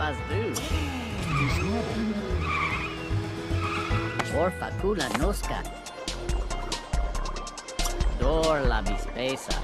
must do. Porfa kula nosca. Dor la bispesa.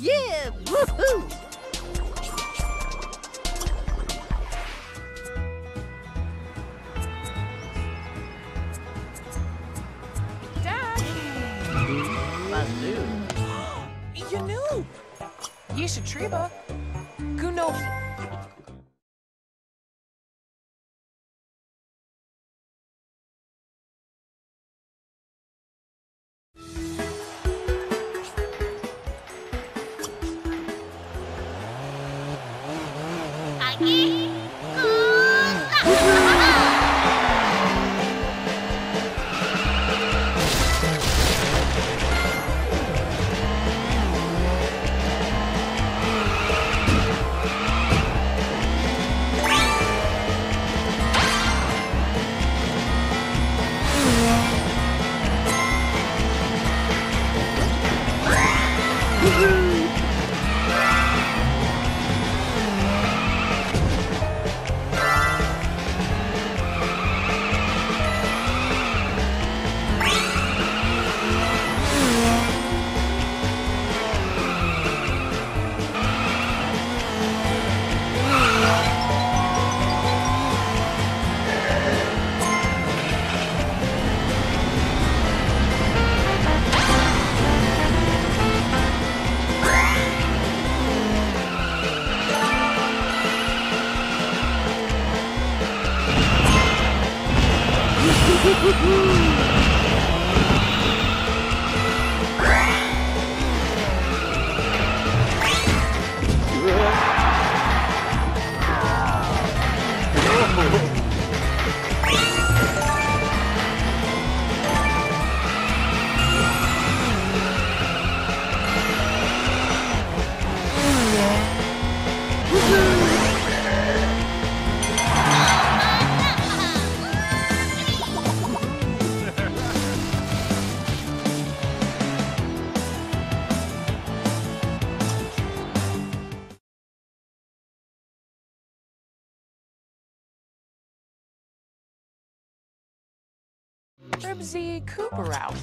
Yeah! Woohoo! You knew! Yesha Triba! Kuno! Ribsy Cooper out.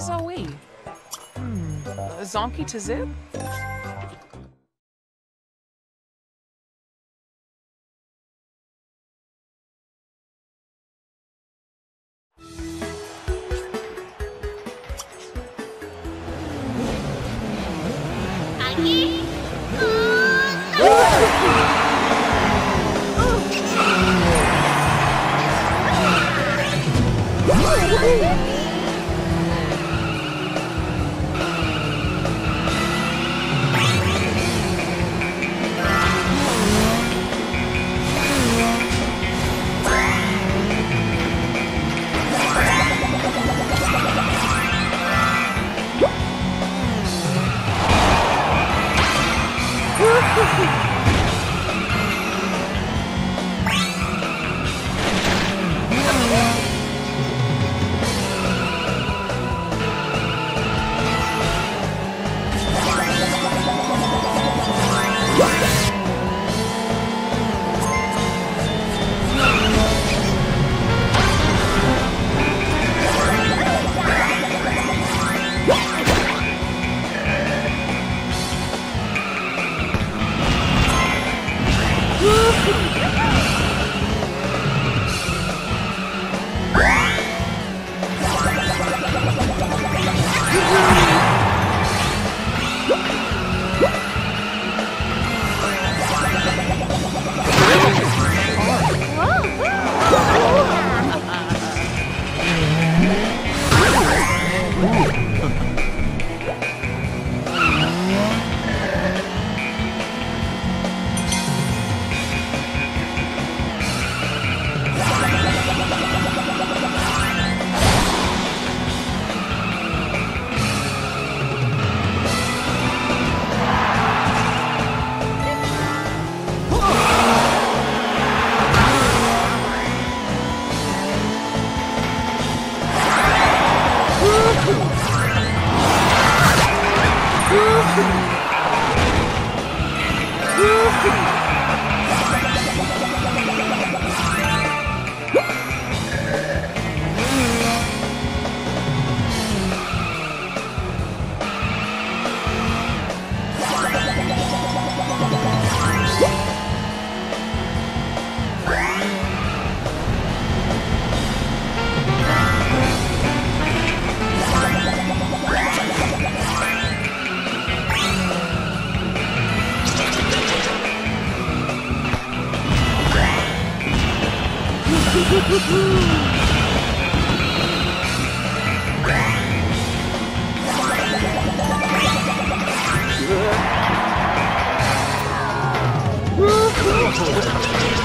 Zoe? Zonky to Zip? Yes.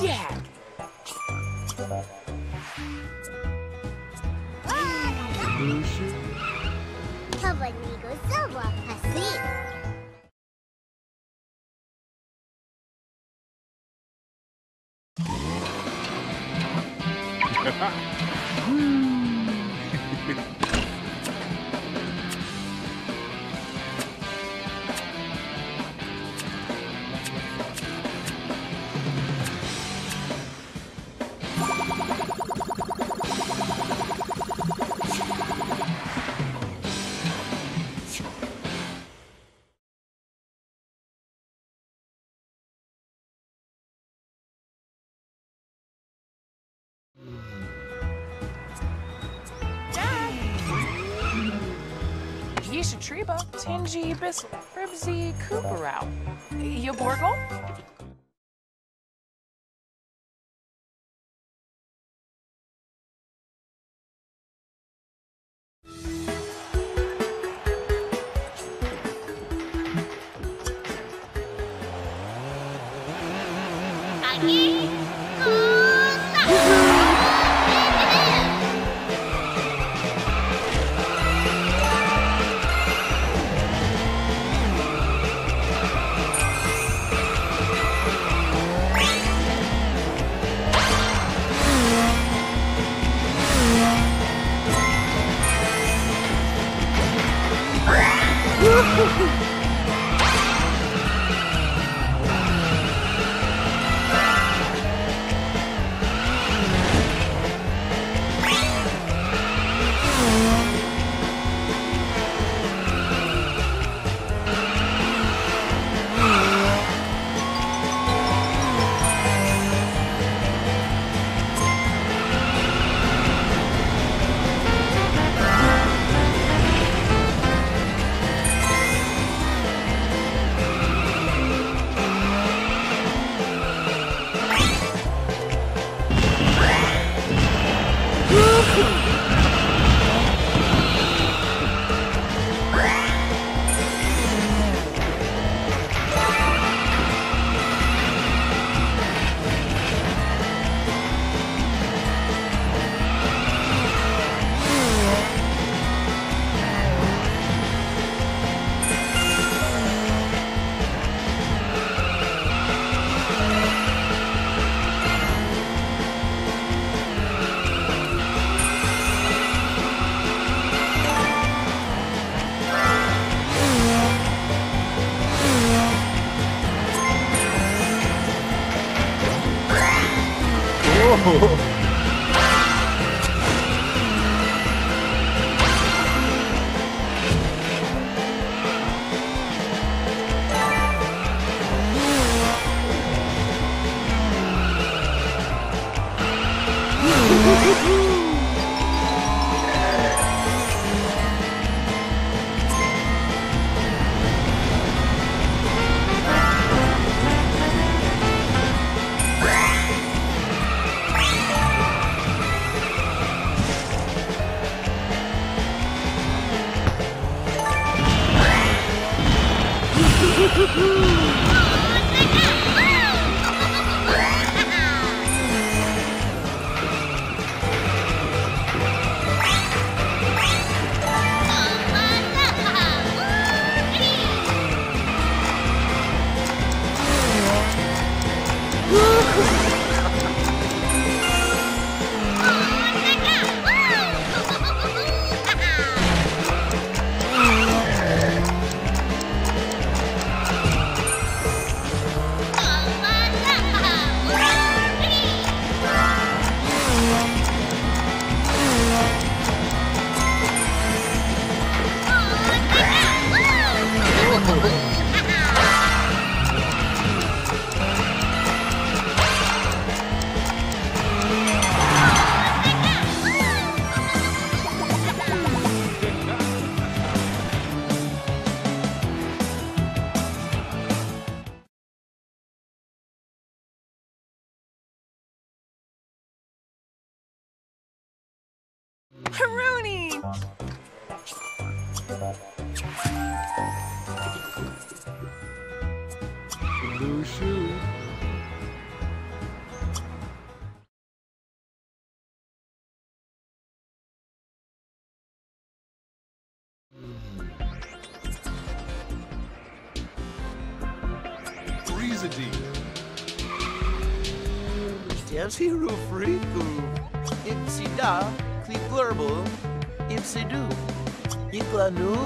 Yeah! Triba, Tingy, Bissell, Ribsy, Cooperow. Yaborgle? tragedy. Siru friku, ipsi da, kliklerbo, ipsi du, iklanu.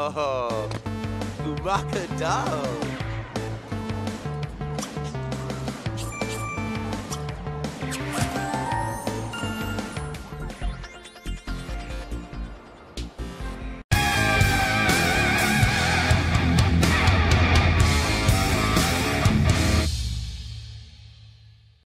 Oh, Urakadao.